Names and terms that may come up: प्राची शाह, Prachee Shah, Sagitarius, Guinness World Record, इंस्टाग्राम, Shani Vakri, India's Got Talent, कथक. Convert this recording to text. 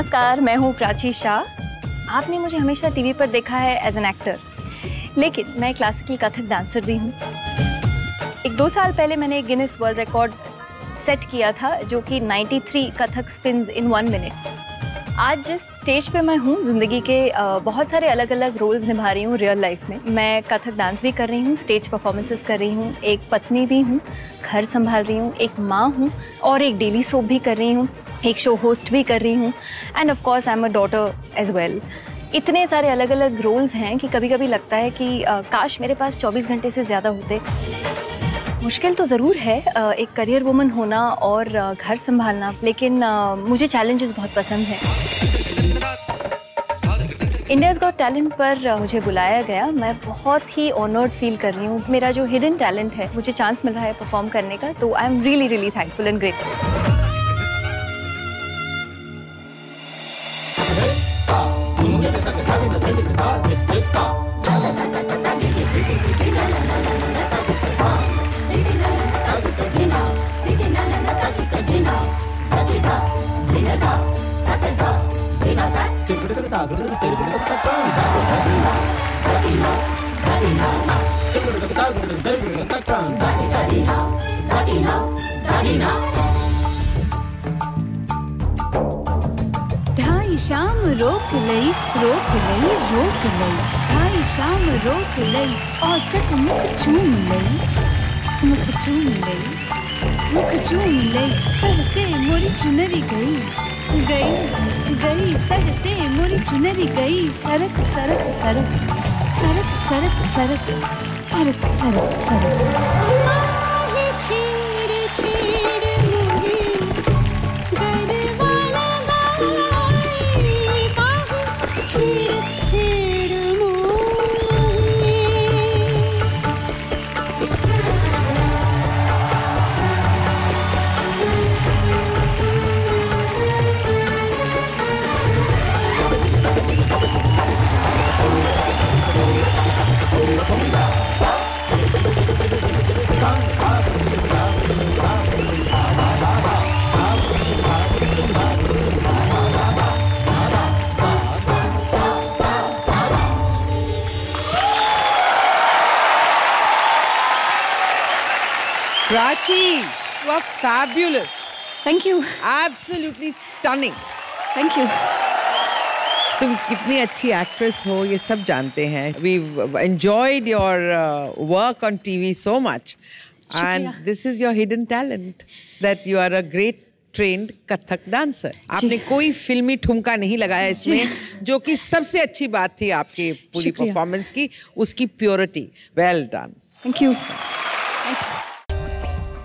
नमस्कार, मैं हूँ प्राची शाह। आपने मुझे हमेशा टीवी पर देखा है एज एन एक्टर, लेकिन मैं क्लासिकल कथक डांसर भी हूँ। एक 2 साल पहले मैंने एक गिनेस वर्ल्ड रिकॉर्ड सेट किया था, जो कि 93 कथक स्पिन्स इन 1 मिनट। आज जिस स्टेज पे मैं हूँ, जिंदगी के बहुत सारे अलग अलग रोल्स निभा रही हूँ। रियल लाइफ में मैं कथक डांस भी कर रही हूँ, स्टेज परफॉर्मेंसेस कर रही हूँ, एक पत्नी भी हूँ, घर संभाल रही हूँ, एक माँ हूँ और एक डेली सोप भी कर रही हूँ, एक शो होस्ट भी कर रही हूँ and of course I am a daughter as well. इतने सारे अलग अलग रोल्स हैं कि कभी कभी लगता है कि काश मेरे पास 24 घंटे से ज़्यादा होते। मुश्किल तो ज़रूर है एक करियर वुमन होना और घर संभालना, लेकिन मुझे चैलेंजेस बहुत पसंद हैं। इंडियाज़ गॉट टैलेंट पर मुझे बुलाया गया, मैं बहुत ही ऑनर्ड फील कर रही हूँ। मेरा जो हिडन टैलेंट है, मुझे चांस मिल रहा है परफॉर्म करने का, तो I am really really thankful and grateful. ढाई शाम रोक लई, रोक लई, रोक लई, ढाई शाम रोक लई और चट मुख चूम लई, मुख चूम लई, मुख चूम लई, सर से मोरी चुनरी गई, गई गई, सर से मोरी चुनरी गई, सरक सरक सरक सरक सरक सरक सरक सरक सरक। छेड़े छेड़े मुहे गले वाला गाई बाहु, छेड़ छेड़ Prachee, you are fabulous. Thank you. Absolutely stunning. Thank you. तुम कितनी अच्छी एक्ट्रेस हो, ये सब जानते हैं। We've enjoyed your work on TV so much, and this is your hidden talent that you are a great trained कथक dancer. आपने कोई फिल्मी ठुमका नहीं लगाया इसमें, जो कि सबसे अच्छी बात थी आपकी पूरी परफॉर्मेंस की, उसकी purity. Well done. Thank you.